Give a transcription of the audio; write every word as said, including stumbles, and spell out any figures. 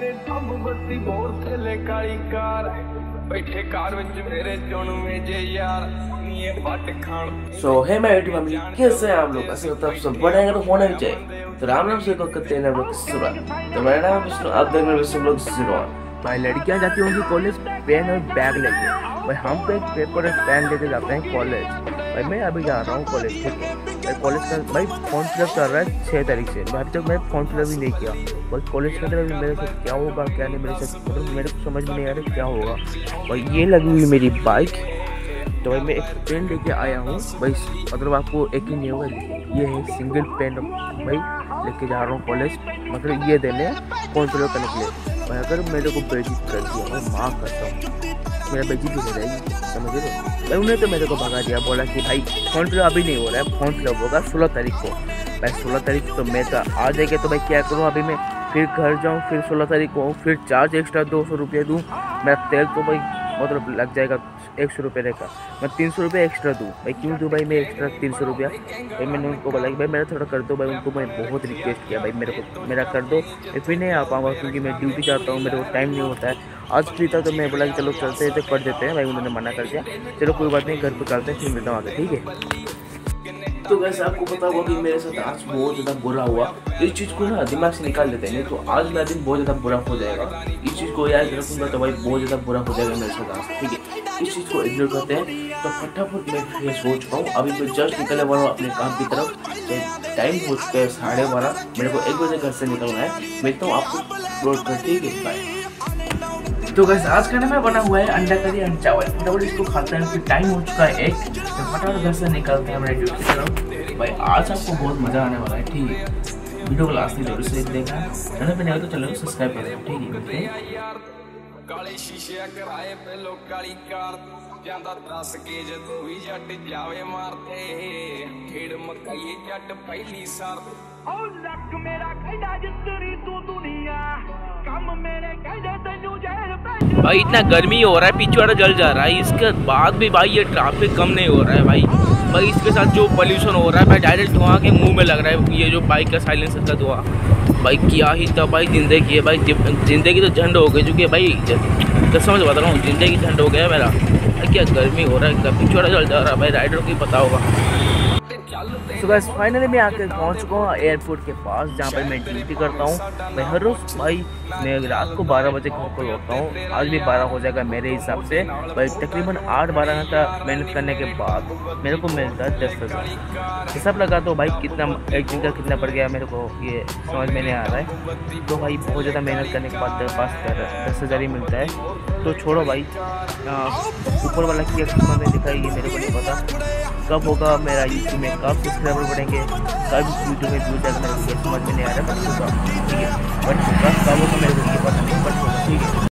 मेरे थम बत्ती बोर से ले काली कार बैठे कार विच मेरे जोन में जे यार ये बात खान। So hey my YouTube family, कैसे हैं आप लोग? ऐसे होता है सब बढ़िया अगर होने चाहिए। तो राम नाम से करते हैं लोग शुरुआत। तो मेरा नाम विष्णु, आप देख रहे विष्णु लोग शुरुआत। भाई लड़कियां जाती होंगी कॉलेज पेन और बैग लेके, भाई हम तो एक पेपर और पेन लेके जाते हैं कॉलेज। भाई मैं अभी जा रहा हूँ कॉलेज, ठीक है? भाई कॉलेज का भाई फॉर्म फिलअप कर रहा है छः तारीख से। भाई अभी तक मैं फॉर्म फिलअप ही नहीं किया और कॉलेज के अंदर मेरे साथ क्या होगा क्या नहीं, मेरे साथ मतलब मेरे को समझ में नहीं आ रहा क्या होगा। और ये लगी हुई मेरी बाइक। तो भाई मैं एक पेन लेके आया हूँ भाई, मतलब आपको एक ही नहीं होगा, ये है सिंगल पेन भाई लेके जा रहा हूँ कॉलेज, मतलब ये देने फॉर्म फिलअप करने के लिए। और अगर मेरे को बेइज्जती कर दिया और माफ़ करता हूँ, मेरा बेइज्जती हो जाएगी, समझ रहे हो? भाई उन्हें तो मेरे को भगा दिया, बोला कि भाई फोन फिलअप अभी नहीं हो रहा है, फोन फिलअप होगा सोलह तारीख को। भाई सोलह तारीख तो मैं तो आ जाएगा, तो भाई क्या करूँ? अभी मैं फिर घर जाऊँ, फिर सोलह तारीख को फिर चार्ज एक्स्ट्रा दो सौ रुपये दूँ, मेरा तेल तो भाई मतलब लग जाएगा एक सौ रुपये का, मैं तीन सौ रुपये एक्स्ट्रा दूँ। भाई क्यों दूँ भाई मैं एक्स्ट्रा तीन सौ रुपया? भाई मैंने उनको बोला कि भाई मेरा थोड़ा कर दो। भाई उनको मैं बहुत रिक्वेस्ट किया, भाई मेरे को मेरा कर दो, फिर नहीं आ पाऊँगा क्योंकि मैं ड्यूटी जाता हूँ, मेरे को टाइम नहीं होता है। आज फ्री था तो मैं बोला कि चलो चलते हैं तो कर देते हैं, भाई उन्होंने मना कर दिया। चलो कोई बात नहीं, घर पर करते हैं, फिर मिलता हूँ आगे, ठीक है? तो वैसे आपको पता होगा कि मेरे साथ आज बहुत ज़्यादा बुरा हुआ। इस चीज़ को ना दिमाग से निकाल लेते हैं, तो आज मेरा दिन बहुत ज़्यादा बुरा हो जाएगा। इस चीज़ को याद रखूँगा तो भाई बहुत ज़्यादा बुरा हो जाएगा मेरे साथ आज, ठीक है? इस चीज़ को इग्नोर करते हैं। तो फटाफट मैं फ्रेश हो चुका हूँ, अभी मैं जस्ट निकलने वाला हूँ अपने काम की तरफ। तो टाइम हो चुका है साढ़े बारह, मेरे को एक बजे घर से निकलना है। मिलता हूँ आपको रोड पर, ठीक है? बाय। तो गैस आज खाने में बना हुआ है अंडा करी एंड चावल, डबल इसको खाते हैं। फिर टाइम हो चुका है एक, तो फटाफट घर से निकलते हैं हमारे ड्यूटी की तरफ। भाई आज आपको बहुत मज़ा आने वाला है, ठीक है? वीडियो को लास्ट तक जरूर से देखना, चैनल पर नहीं हो तो चैनल को सब्सक्राइब कर देना, ठीक है? भाई इतना गर्मी हो रहा है, पिछवाड़ा जल जा रहा है, इसके बाद भी भाई ये ट्रैफिक कम नहीं हो रहा है। भाई भाई इसके साथ जो पोल्यूशन हो रहा है, भाई डायरेक्ट धुआं के मुंह में लग रहा है ये जो बाइक का साइलेंसर का धुआं। भाई क्या ही था भाई ज़िंदगी है, भाई ज़िंदगी तो झंड हो गई, चूँकि भाई कसम से बता रहा हूँ ज़िंदगी झंड हो गया मेरा। भाई क्या गर्मी हो रहा है, पिछवाड़ा जल जा रहा है, भाई राइडर को ही पता होगा। तो बस फाइनली मैं आकर पहुंच चुका हूँ एयरपोर्ट के पास, जहाँ पर मैं ड्यूटी करता हूँ। मैं हर रोज़ भाई मैं रात को बारह बजे घर पर लौटता हूँ, आज भी बारह हो जाएगा मेरे हिसाब से। भाई तकरीबन आठ बारह घंटा मेहनत करने के बाद मेरे को मिलता है दस हज़ार। हिसाब लगा तो भाई कितना एक दिन का कितना पड़ गया मेरे को ये समझ में नहीं आ रहा है। तो भाई बहुत ज़्यादा मेहनत करने के बाद पास कर दस हज़ार ही मिलता है। तो छोड़ो भाई, ऊपर वाला की मैंने दिखाई ये मेरे को नहीं पता कब होगा मेरा यूट्यूब में, कब सब्सक्राइबर बढ़ेंगे, कब यूट्यूब में दूर जाकर समझ में नहीं आ रहा है, बट होगा, ठीक है? बट होगा, कब होगा मेरे को पता नहीं, बट होगा, ठीक है?